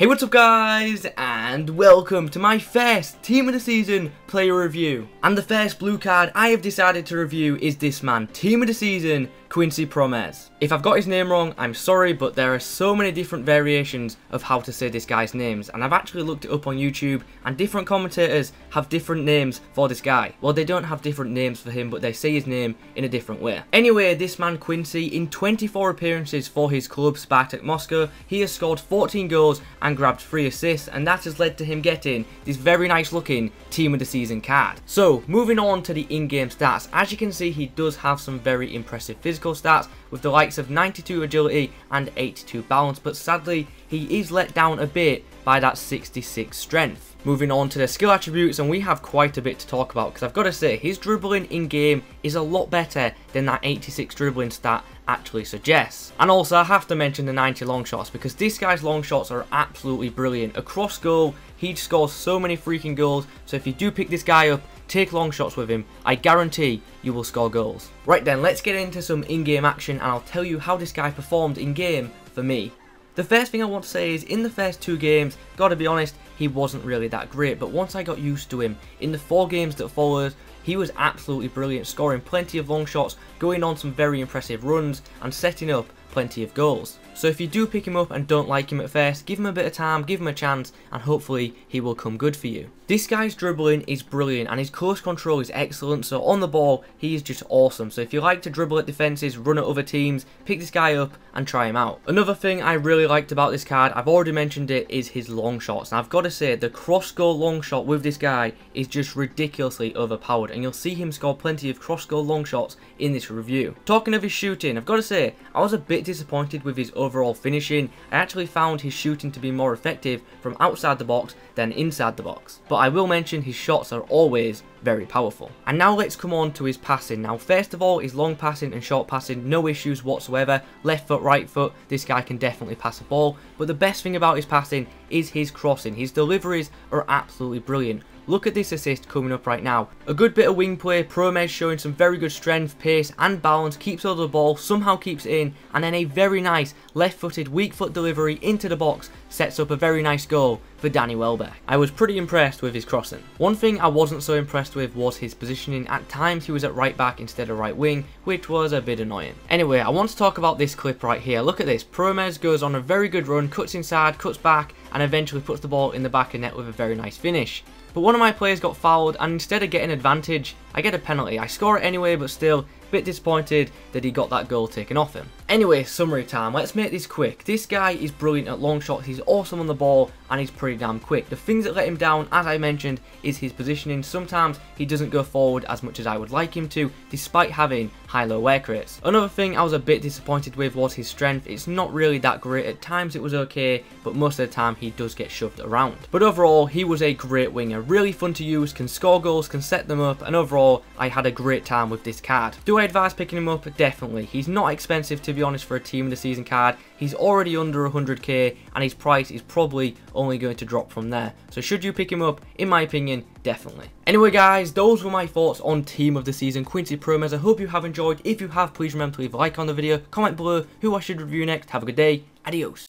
Hey, what's up guys, and welcome to my first Team of the Season player review. And the first blue card I have decided to review is this man, Team of the Season, Quincy Promes. If I've got his name wrong, I'm sorry, but there are so many different variations of how to say this guy's names, and I've actually looked it up on YouTube, and different commentators have different names for this guy. Well, they don't have different names for him, but they say his name in a different way. Anyway, this man Quincy, in 24 appearances for his club, Spartak Moscow, he has scored 14 goals and grabbed 3 assists, and that has led to him getting this very nice looking Team of the Season card. So moving on to the in-game stats, as you can see he does have some very impressive physical stats with the likes of 92 agility and 82 balance, but sadly he is let down a bit by that 66 strength. Moving on to the skill attributes, and we have quite a bit to talk about, because I've got to say his dribbling in game is a lot better than that 86 dribbling stat actually suggests. And also I have to mention the 90 long shots, because this guy's long shots are absolutely brilliant. Across goal, he scores so many freaking goals, so if you do pick this guy up, take long shots with him, I guarantee you will score goals. Right then, let's get into some in-game action and I'll tell you how this guy performed in game for me. The first thing I want to say is in the first 2 games, gotta be honest, he wasn't really that great, but once I got used to him, in the 4 games that followed, he was absolutely brilliant, scoring plenty of long shots, going on some very impressive runs, and setting up plenty of goals. So if you do pick him up and don't like him at first, give him a bit of time, give him a chance, and hopefully he will come good for you. This guy's dribbling is brilliant, and his close control is excellent, so on the ball, he is just awesome. So if you like to dribble at defences, run at other teams, pick this guy up and try him out. Another thing I really liked about this card, I've already mentioned it, is his long shots. And I've got to say, the cross-goal long shot with this guy is just ridiculously overpowered, and you'll see him score plenty of cross-goal long shots in this review. Talking of his shooting, I've got to say, I was a bit disappointed with his overall finishing. I actually found his shooting to be more effective from outside the box than inside the box. But I will mention his shots are always very powerful. And now let's come on to his passing. Now first of all, his long passing and short passing, no issues whatsoever. Left foot, right foot, this guy can definitely pass a ball. But the best thing about his passing is his crossing. His deliveries are absolutely brilliant. Look at this assist coming up right now. A good bit of wing play, Promes showing some very good strength, pace and balance, keeps hold of the ball, somehow keeps it in, and then a very nice left-footed weak foot delivery into the box sets up a very nice goal for Danny Welbeck. I was pretty impressed with his crossing. One thing I wasn't so impressed with was his positioning. At times he was at right back instead of right wing, which was a bit annoying. Anyway, I want to talk about this clip right here. Look at this, Promes goes on a very good run, cuts inside, cuts back, and eventually puts the ball in the back of net with a very nice finish. But one of my players got fouled, and instead of getting advantage, I get a penalty. I score it anyway, but still, a bit disappointed that he got that goal taken off him. Anyway, summary time. Let's make this quick. This guy is brilliant at long shots, he's awesome on the ball, and he's pretty damn quick. The things that let him down, as I mentioned, is his positioning. Sometimes he doesn't go forward as much as I would like him to, despite having high-low work rates. Another thing I was a bit disappointed with was his strength. It's not really that great. At times it was okay, but most of the time he does get shoved around. But overall, he was a great winger. Really fun to use, can score goals, can set them up, and overall, I had a great time with this card. Do I advise picking him up? Definitely. He's not expensive, to be honest, for a Team of the Season card. He's already under 100k, and his price is probably only going to drop from there. So should you pick him up? In my opinion, definitely. Anyway guys, those were my thoughts on Team of the Season, Quincy Promes. I hope you have enjoyed. If you have, please remember to leave a like on the video, comment below who I should review next. Have a good day. Adios.